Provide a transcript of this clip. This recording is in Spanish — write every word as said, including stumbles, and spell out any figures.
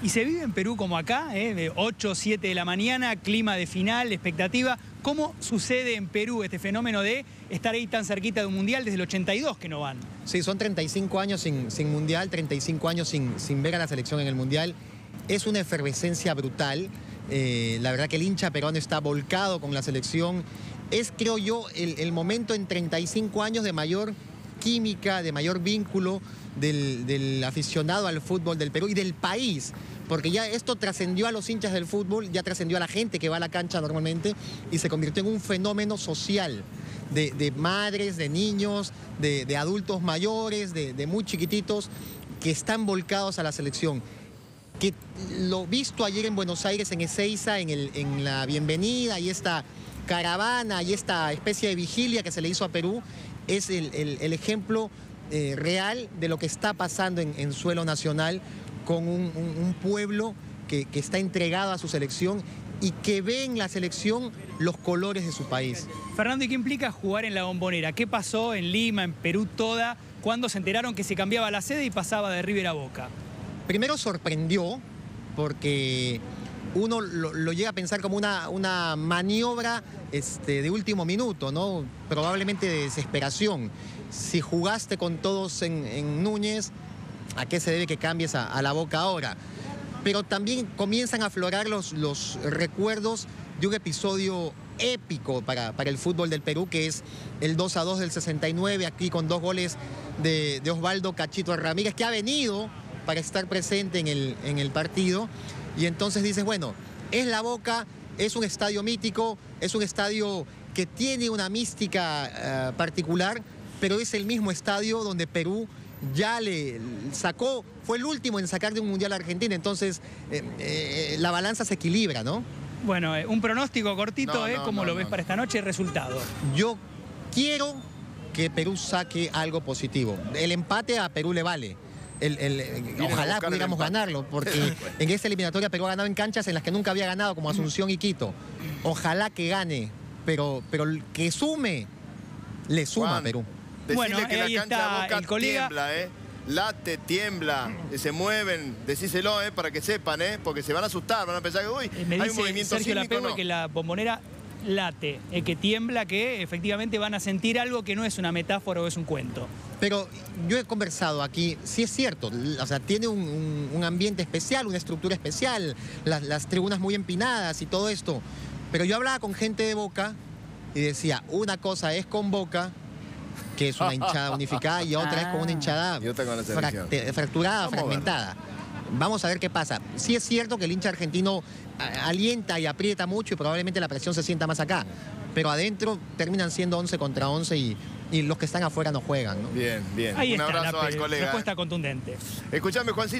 Y se vive en Perú como acá, ¿eh? De ocho, siete de la mañana, clima de final, expectativa. ¿Cómo sucede en Perú este fenómeno de estar ahí tan cerquita de un mundial desde el ochenta y dos que no van? Sí, son treinta y cinco años sin, sin mundial, treinta y cinco años sin, sin ver a la selección en el mundial. Es una efervescencia brutal. Eh, la verdad que el hincha peruano está volcado con la selección. Es, creo yo, el, el momento en treinta y cinco años de mayor química, de mayor vínculo del, del aficionado al fútbol del Perú y del país, porque ya esto trascendió a los hinchas del fútbol, ya trascendió a la gente que va a la cancha normalmente y se convirtió en un fenómeno social de, de madres, de niños, de, de adultos mayores, de, de muy chiquititos que están volcados a la selección. Que lo visto ayer en Buenos Aires, en Ezeiza, en, el, en la bienvenida y esta caravana y esta especie de vigilia que se le hizo a Perú, es el, el, el ejemplo eh, real de lo que está pasando en, en suelo nacional con un, un, un pueblo que, que está entregado a su selección y que ve en la selección los colores de su país. Fernando, ¿y qué implica jugar en la Bombonera? ¿Qué pasó en Lima, en Perú toda, cuando se enteraron que se cambiaba la sede y pasaba de River a Boca? Primero sorprendió porque uno lo, lo llega a pensar como una, una maniobra este, de último minuto, ¿no? Probablemente de desesperación. Si jugaste con todos en, en Núñez, ¿a qué se debe que cambies a, a la Boca ahora? Pero también comienzan a aflorar los, los recuerdos de un episodio épico para, para el fútbol del Perú, que es el dos a dos del sesenta y nueve, aquí con dos goles de, de Osvaldo Cachito Ramírez, que ha venido para estar presente en el, en el partido. Y entonces dices, bueno, es la Boca, es un estadio mítico, es un estadio que tiene una mística uh, particular, pero es el mismo estadio donde Perú ya le sacó, fue el último en sacar de un mundial a Argentina, entonces eh, eh, la balanza se equilibra, ¿no? Bueno, eh, un pronóstico cortito, no, eh, no, ¿cómo no, lo no, ves no. para esta noche? El resultado. Yo quiero que Perú saque algo positivo. El empate a Perú le vale. El, el, el, ojalá pudiéramos ganarlo, porque en esta eliminatoria Perú ha ganado en canchas en las que nunca había ganado, como Asunción y Quito. Ojalá que gane, pero, pero que sume, le suma Juan, a Perú. Decirle bueno, que la cancha de Boca colega... tiembla, eh. late, tiembla, se mueven, decíselo, eh, para que sepan, eh, porque se van a asustar, van a pensar que uy, me hay dice un movimiento Sergio sísmico, no. que la Bombonera late, eh, que tiembla, que efectivamente van a sentir algo que no es una metáfora o es un cuento. Pero yo he conversado aquí, sí es cierto, o sea, tiene un, un, un ambiente especial, una estructura especial, las, las tribunas muy empinadas y todo esto. Pero yo hablaba con gente de Boca y decía, una cosa es con Boca, que es una hinchada unificada, y otra ah, es con una hinchada fract fracturada, fragmentada. Vamos a ver qué pasa. Sí es cierto que el hincha argentino alienta y aprieta mucho y probablemente la presión se sienta más acá. Pero adentro terminan siendo once contra once y, y los que están afuera no juegan, ¿no? Bien, bien. Ahí Un está, abrazo al colega. Respuesta contundente. Escuchame, Juancito.